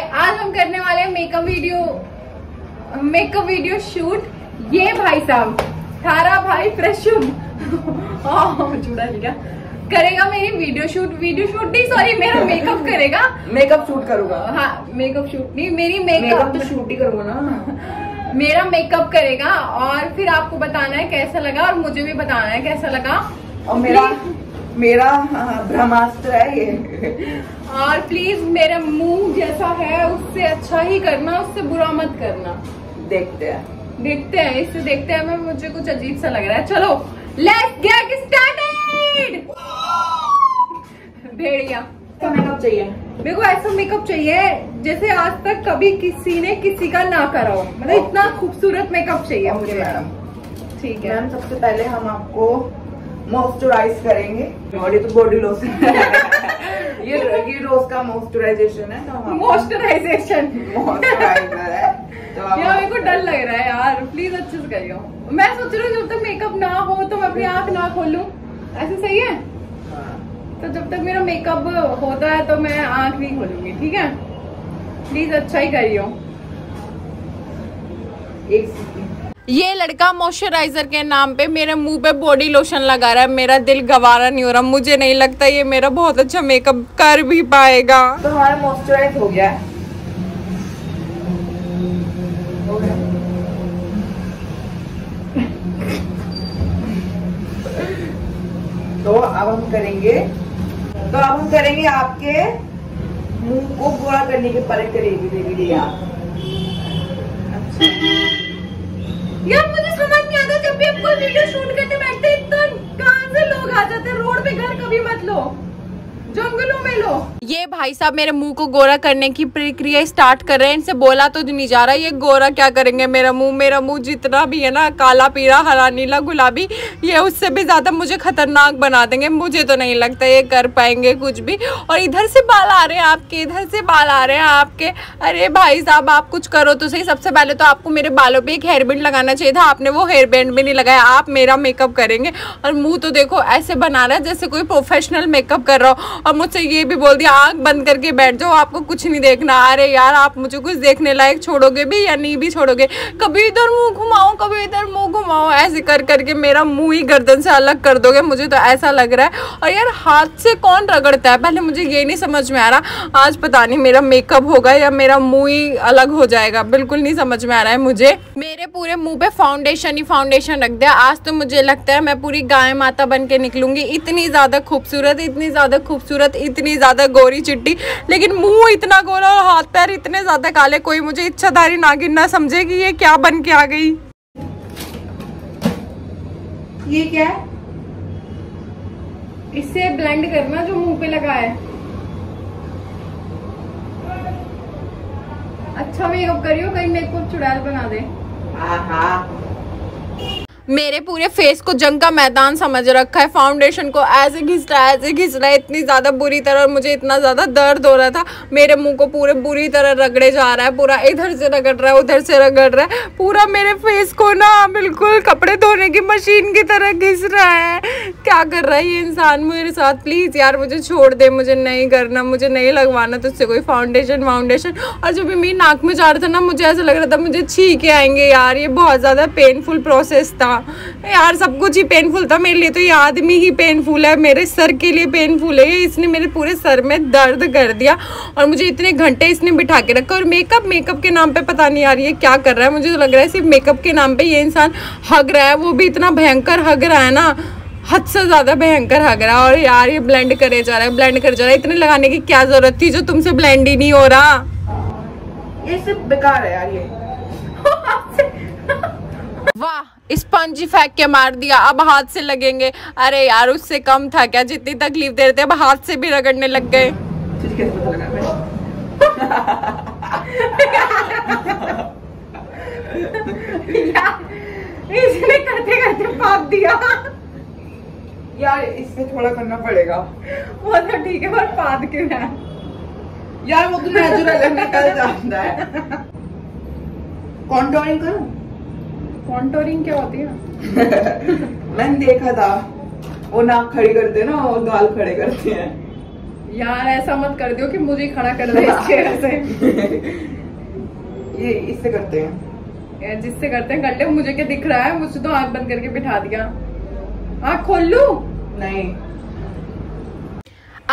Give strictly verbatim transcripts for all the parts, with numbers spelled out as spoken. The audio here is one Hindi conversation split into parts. आज हम करने वाले हैं makeup video makeup video shoot. ये भाई साहब थारा भाई फ्रेश चूड़ा लिखा करेगा मेरी वीडियो शूट वीडियो शूट नहीं सॉरी मेरा मेकअप करेगा मेकअप शूट करूंगा। हाँ मेकअप शूट नहीं मेरी मेकअप तो शूट ही करूंगा ना मेरा मेकअप करेगा और फिर आपको बताना है कैसा लगा और मुझे भी बताना है कैसा लगा। और मेरा मेरा ब्रह्मास्त्र है ये। और प्लीज मेरा मुंह जैसा है उससे अच्छा ही करना, उससे बुरा मत करना। देखते हैं देखते हैं इससे देखते हैं मैं मुझे कुछ अजीब सा लग रहा है। चलो लेट्स गेट स्टार्टेड। भेड़िया का मेकअप चाहिए मेरे को, ऐसा मेकअप चाहिए जैसे आज तक कभी किसी ने किसी का ना करा हो। मतलब इतना खूबसूरत मेकअप चाहिए मुझे मैडम। ठीक है मैम, सबसे पहले हम आपको मॉइस्चराइज करेंगे। बॉडी तो बॉडी लोशन ये ये रोज का मॉइस्चराइजेशन है तो मॉइस्चराइजेशन मॉइस्चराइजर है तो यार मेरे को डर लग रहा है यार, प्लीज अच्छे से करियो। मैं सोच रही हूँ जब तक मेकअप ना हो तो मैं अपनी आँख ना खोलूं, ऐसे सही है? तो जब तक मेरा मेकअप होता है तो मैं आँख नहीं खोलूंगी। ठीक है प्लीज अच्छा ही करियो। ये लड़का मॉइस्चराइजर के नाम पे मेरे मुंह पे बॉडी लोशन लगा रहा है। मेरा दिल गवारा नहीं हो रहा, मुझे नहीं लगता ये मेरा बहुत अच्छा मेकअप कर भी पाएगा। तो हमारा मॉइस्चराइज हो गया है। तो अब हम करेंगे तो अब हम करेंगे आपके मुंह को गोरा करने के परे करेगी देवी दिया। अच्छा यार मुझे समझ नहीं आता, जब भी आप कोई वीडियो शूट करने बैठते हैं तो कहाँ से लोग आ जाते हैं। रोड पे घर कभी मत लो, जंगलों में लो। ये भाई साहब मेरे मुंह को गोरा करने की प्रक्रिया स्टार्ट कर रहे हैं। इनसे बोला तो नहीं जा रहा, ये गोरा क्या करेंगे मेरा मुंह। मेरा मुंह जितना भी है ना काला पीला हरा नीला गुलाबी, ये उससे भी ज्यादा मुझे खतरनाक बना देंगे। मुझे तो नहीं लगता ये कर पाएंगे कुछ भी। और इधर से बाल आ रहे हैं आपके, इधर से बाल आ रहे हैं आपके। अरे भाई साहब आप कुछ करो तो सही। सबसे पहले तो आपको मेरे बालों पर एक हेयर बैंड लगाना चाहिए था, आपने वो हेयर बैंड भी नहीं लगाया। आप मेरा मेकअप करेंगे और मुँह तो देखो ऐसे बना रहा है जैसे कोई प्रोफेशनल मेकअप कर रहा हो। और मुझसे ये भी बोल दिया आँख बंद करके बैठ जाओ, आपको कुछ नहीं देखना। अरे यार आप मुझे कुछ देखने लायक छोड़ोगे भी या नहीं भी छोड़ोगे। कभी इधर मुंह घुमाओ कभी इधर मुंह घुमाओ, ऐसे कर करके मेरा मुंह ही गर्दन से अलग कर दोगे, मुझे तो ऐसा लग रहा है। और यार हाथ से कौन रगड़ता है पहले मुझे ये नहीं समझ में आ रहा। आज पता नहीं मेरा मेकअप होगा या मेरा मुँह ही अलग हो जाएगा, बिल्कुल नहीं समझ में आ रहा है मुझे। मेरे पूरे मुँह पे फाउंडेशन ही फाउंडेशन रख दिया। आज तो मुझे लगता है मैं पूरी गाय माता बन के निकलूंगी। इतनी ज़्यादा खूबसूरत इतनी ज़्यादा खूबसूरत इतनी ज़्यादा गोरी चिट्टी, लेकिन मुंह इतना गोरा और हाथ पैर इतने ज़्यादा काले, कोई मुझे इच्छाधारी नागिन ना समझे कि ये क्या बन के आ गई। ये क्या है? इससे ब्लेंड करना जो मुंह पे लगा है। अच्छा मेकअप करियो, कहीं मेकअप चुड़ैल बना दे। आहा मेरे पूरे फेस को जंग का मैदान समझ रखा है। फाउंडेशन को ऐसे घिस रहा है ऐसे घिस रहा है इतनी ज़्यादा बुरी तरह। और मुझे इतना ज़्यादा दर्द हो रहा था, मेरे मुंह को पूरे बुरी तरह रगड़े जा रहा है। पूरा इधर से रगड़ रहा है उधर से रगड़ रहा है, पूरा मेरे फेस को ना बिल्कुल कपड़े धोने की मशीन की तरह घिस रहा है। क्या कर रहा है ये इंसान मेरे साथ? प्लीज़ यार मुझे छोड़ दे, मुझे नहीं करना, मुझे नहीं लगवाना तुझसे कोई फाउंडेशन वाउंडेशन। और जब भी मेरी नाक में जा रहा था ना मुझे ऐसा लग रहा था मुझे छींके आएंगे। यार ये बहुत ज़्यादा पेनफुल प्रोसेस था। यार सब कुछ ही पेनफुल था मेरे लिए, तो ये आदमी ही पेनफुल है, मेरे सर के लिए पेनफुल है। इसने मेरे पूरे सर में दर्द कर दिया और मुझे इतने घंटे इसने बिठा के रखा। और मेकअप मेकअप के नाम पे पता नहीं यार ये क्या कर रहा है। मुझे तो लग रहा है सिर्फ मेकअप के नाम पे ये इंसान हग रहा है, वो भी इतना भयंकर हग रहा है ना, हद से ज़्यादा भयंकर हग रहा। और यार ये ब्लेंड करे जा रहा है ब्लेंड कर जा रहा है। इतने लगाने की क्या जरूरत थी जो तुमसे ब्लेंड ही नहीं हो रहा। ये सब बेकार है यार ये। वाह स्पंज फेंक के मार दिया, अब हाथ से लगेंगे। अरे यार उससे कम था क्या, जितनी तकलीफ दे रहे थे अब हाथ से भी रगड़ने लग गए। इसने करते करते पाप दिया यार, इससे थोड़ा करना पड़ेगा। वो तो ठीक है पर पाप क्यों है यार, वो तो नेचुरल निकल जाता है। कंटूरिंग करूं? कॉन्टोरिंग क्या होती है? मैंने देखा था वो नाक खड़ी करते हैं ना, वो गाल खड़े करते हैं। यार ऐसा मत कर दियो कि मुझे खड़ा कर दे इसके ये इससे करते हैं, जिससे करते हैं कर ले। मुझे क्या दिख रहा है, मुझे तो आँख बंद करके बिठा दिया। आँख खोल लू? नहीं।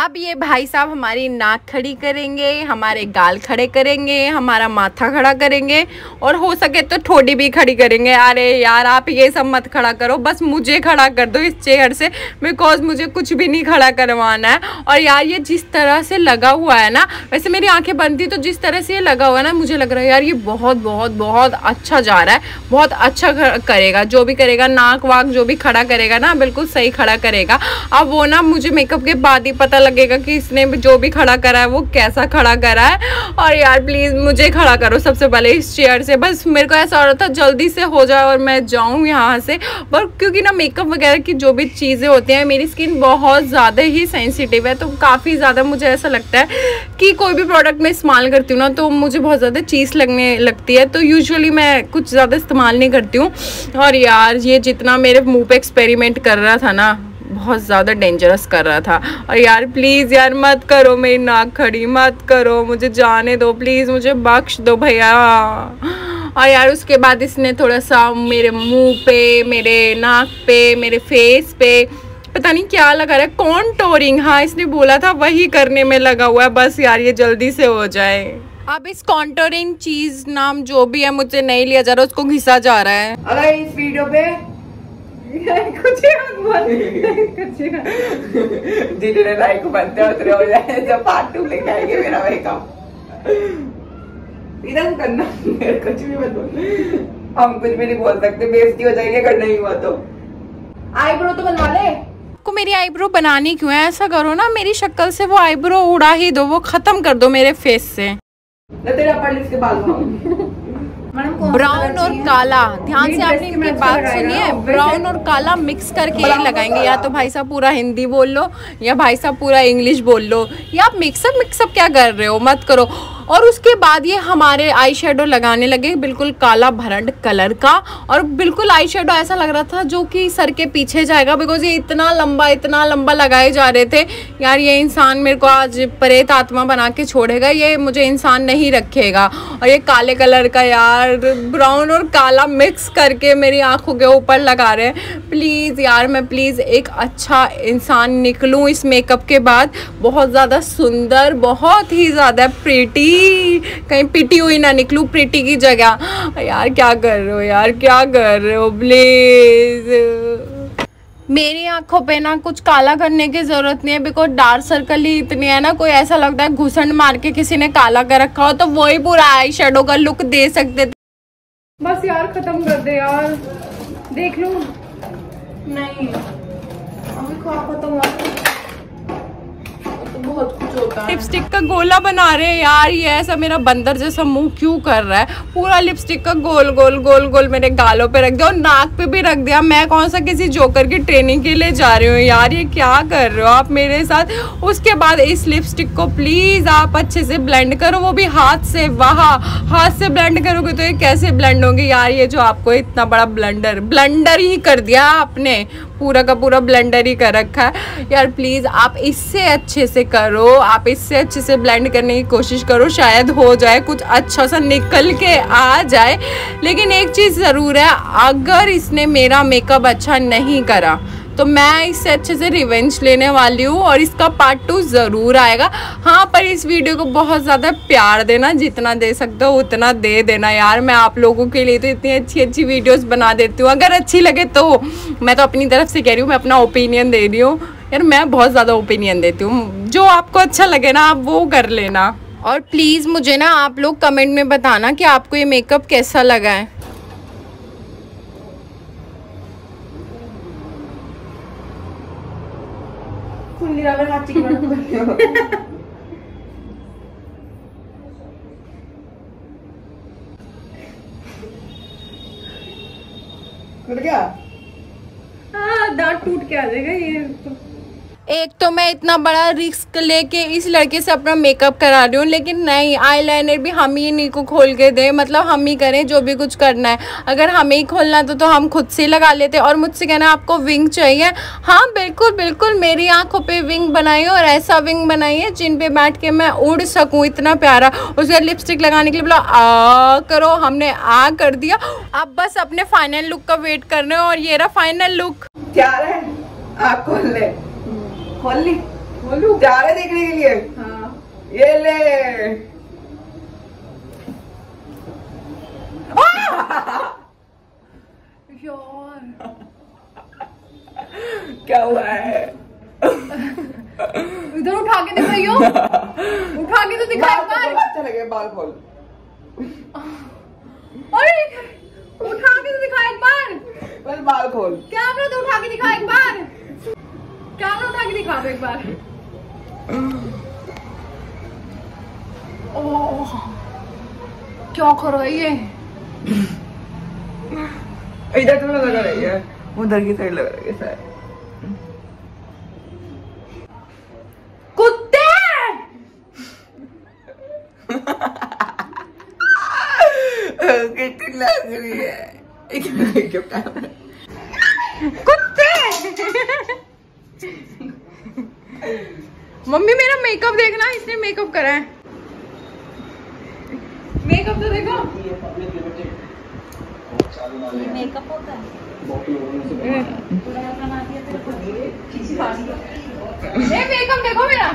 अब ये भाई साहब हमारी नाक खड़ी करेंगे, हमारे गाल खड़े करेंगे, हमारा माथा खड़ा करेंगे और हो सके तो ठोड़ी भी खड़ी करेंगे। अरे यार आप ये सब मत खड़ा करो, बस मुझे खड़ा कर दो इस चेयर से, बिकॉज मुझे कुछ भी नहीं खड़ा करवाना है। और यार ये जिस तरह से लगा हुआ है ना, वैसे मेरी आंखें बंद थी तो जिस तरह से ये लगा हुआ है ना, मुझे लग रहा है यार ये बहुत बहुत बहुत अच्छा जा रहा है, बहुत अच्छा करेगा। जो भी करेगा, नाक वाक जो भी खड़ा करेगा ना, बिल्कुल सही खड़ा करेगा। अब वो ना मुझे मेकअप के बाद ही पता लगेगा कि इसने जो भी खड़ा करा है वो कैसा खड़ा करा है। और यार प्लीज मुझे खड़ा करो सबसे पहले इस चेयर से। बस मेरे को ऐसा हो रहा था जल्दी से हो जाए और मैं जाऊं यहाँ से, पर क्योंकि ना मेकअप वगैरह की जो भी चीज़ें होती हैं, मेरी स्किन बहुत ज़्यादा ही सेंसिटिव है, तो काफ़ी ज़्यादा मुझे ऐसा लगता है कि कोई भी प्रोडक्ट मैं इस्तेमाल करती हूँ ना तो मुझे बहुत ज़्यादा चीज़ लगने लगती है, तो यूजुअली मैं कुछ ज़्यादा इस्तेमाल नहीं करती हूँ। और यार ये जितना मेरे मुँह पर एक्सपेरिमेंट कर रहा था ना, बहुत ज़्यादा डेंजरस कर रहा था। और यार प्लीज़ यार मत करो मेरी नाक खड़ी, मत करो, मुझे जाने दो प्लीज़, मुझे बख्श दो भैया। और यार उसके बाद इसने थोड़ा सा मेरे मुंह पे, मेरे नाक पे, मेरे फेस पे पता नहीं क्या लगा रहा है, कॉन्टोरिंग, हाँ इसने बोला था वही करने में लगा हुआ है। बस यार ये जल्दी से हो जाए। अब इस कॉन्टोरिंग चीज़ नाम जो भी है मुझे नहीं लिया जा रहा, उसको घिसा जा रहा है। अगर इस वीडियो पे कुछ जिन्होंने लाइक बनते उतरे हो जाए, जब पार्ट टू लेके आएंगे मेरा मेकअप इधर करना, कुछ भी मत बोल, हम कुछ भी नहीं बोल सकते, बेइज्जती हो जाएगी अगर नहीं हुआ तो। आईब्रो तो बनवा ले। को मेरी आईब्रो बनानी क्यों है, ऐसा करो ना मेरी शक्ल से वो आईब्रो उड़ा ही दो, वो खत्म कर दो मेरे फेस से। तेरे अपर लिप्स के बाल ब्राउन और काला, ध्यान से आपने इनकी बात सुनी है, ब्राउन और काला मिक्स करके लगाएंगे। या तो भाई साहब पूरा हिंदी बोल लो या भाई साहब पूरा इंग्लिश बोल लो, या आप मिक्सअप मिक्सअप क्या कर रहे हो, मत करो। और उसके बाद ये हमारे आई शेडो लगाने लगे, बिल्कुल काला भरंड कलर का, और बिल्कुल आई शेडो ऐसा लग रहा था जो कि सर के पीछे जाएगा, बिकॉज ये इतना लंबा इतना लंबा लगाए जा रहे थे। यार ये इंसान मेरे को आज प्रेत आत्मा बना के छोड़ेगा, ये मुझे इंसान नहीं रखेगा। और ये काले कलर का यार ब्राउन और काला मिक्स करके मेरी आँखों के ऊपर लगा रहे हैं। प्लीज़ यार मैं प्लीज़ एक अच्छा इंसान निकलूँ इस मेकअप के बाद, बहुत ज़्यादा सुंदर, बहुत ही ज़्यादा प्रीटी, कहीं पिटी हुई ना निकलू प्रीटी की जगह। यार क्या कर रहे हो, यार क्या कर रहे हो, प्लीज मेरी आंखों पे ना कुछ काला करने की ज़रूरत नहीं है, बिकॉज डार्क सर्कल ही इतनी है ना, कोई ऐसा लगता है घुसंड मार के किसी ने काला कर रखा हो, तो वही पूरा आई शेडो का लुक दे सकते थे। बस यार खत्म कर दे यार, देख लो नहीं बहुत कुछ होता है। लिपस्टिक का गोला बना रहे हैं यार, ये ऐसा मेरा बंदर जैसा मुंह क्यों कर रहा है, पूरा लिपस्टिक का गोल गोल गोल गोल मेरे गालों पे रख दिया और नाक पे भी रख दिया। मैं कौन सा किसी जोकर की ट्रेनिंग के लिए जा रही हूँ यार, ये क्या कर रहे हो आप मेरे साथ। उसके बाद इस लिपस्टिक को प्लीज़ आप अच्छे से ब्लेंड करो, वो भी हाथ से, वाह हाथ से ब्लेंड करोगे तो ये कैसे ब्लेंड होंगे यार। ये जो आपको इतना बड़ा ब्लेंडर ब्लेंडर ही कर दिया आपने, पूरा का पूरा ब्लेंडर ही कर रखा है यार। प्लीज़ आप इससे अच्छे से करो, आप इससे अच्छे से ब्लेंड करने की कोशिश करो, शायद हो जाए कुछ अच्छा सा निकल के आ जाए। लेकिन एक चीज़ ज़रूर है, अगर इसने मेरा मेकअप अच्छा नहीं करा तो मैं इससे अच्छे से रिवेंज लेने वाली हूँ और इसका पार्ट टू ज़रूर आएगा। हाँ पर इस वीडियो को बहुत ज़्यादा प्यार देना, जितना दे सकते हो उतना दे देना यार। मैं आप लोगों के लिए तो इतनी अच्छी अच्छी वीडियोस बना देती हूँ, अगर अच्छी लगे तो। मैं तो अपनी तरफ से कह रही हूँ, मैं अपना ओपिनियन दे रही हूँ यार, मैं बहुत ज़्यादा ओपिनियन देती हूँ, जो आपको अच्छा लगे ना आप वो कर लेना। और प्लीज़ मुझे ना आप लोग कमेंट में बताना कि आपको ये मेकअप कैसा लगा है। क्या दांत टूट के आ जाएगा ये तो। एक तो मैं इतना बड़ा रिस्क लेके इस लड़के से अपना मेकअप करा रही हूँ, लेकिन नहीं, आईलाइनर भी हम ही नीको खोल के दें, मतलब हम ही करें जो भी कुछ करना है। अगर हमें ही खोलना था तो हम खुद से लगा लेते। और मुझसे कहना आपको विंग चाहिए, हाँ बिल्कुल बिल्कुल, मेरी आंखों पे विंग बनाइए और ऐसा विंग बनाइए जिन पे बैठ के मैं उड़ सकूँ, इतना प्यारा। उसके लिपस्टिक लगाने के लिए बोला आ करो, हमने आ कर दिया। अब बस अपने फाइनल लुक का वेट कर रहे हो और ये रहा फाइनल लुक। क्या है आप खोल ले, खोल ली, खोलू जा रहे देखने के लिए। हाँ ये ले यार क्या हुआ है? इधर उठा के दिखाइयो, उठा के तो दिखाओ, अच्छा लगे बाल खोल। अरे उठा के तो दिखा एक बार, बस बाल खोल। क्या करो तो उठा के दिखा एक बार, क्या करो उठा के दिखा दो एक बार। ओह क्या करो ये, इधर तो लगा रही है, उधर की साइड लगा रही है। कुत्ते कितनी लग रही है, कुत्ते। मम्मी मेरा मेकअप देखना, इसने मेकअप करा है, मेकअप तो देखो, मेकअप होता है, मेकअप देखो मेरा,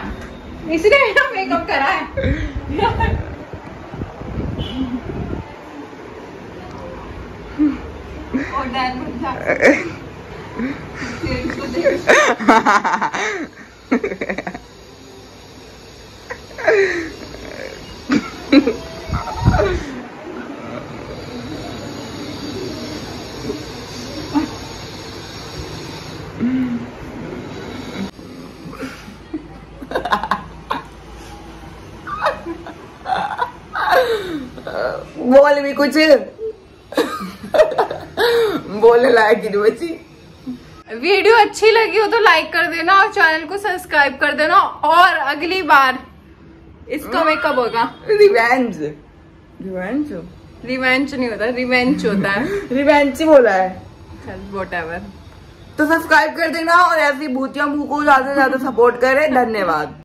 इसने मेरा मेकअप करा है। बोल भी कुछ बोले लायक नहीं बची। वीडियो अच्छी लगी हो तो लाइक कर देना और चैनल को सब्सक्राइब कर देना। और अगली बार इसका मेकअप होगा। रिवेंज, रिवेंज रिवेंज नहीं होता, रिवेंज होता है। रिवेंज ही बोला है, चल व्हाटएवर। तो सब्सक्राइब कर देना और ऐसी भूतियों को ज्यादा से ज्यादा सपोर्ट करें। धन्यवाद।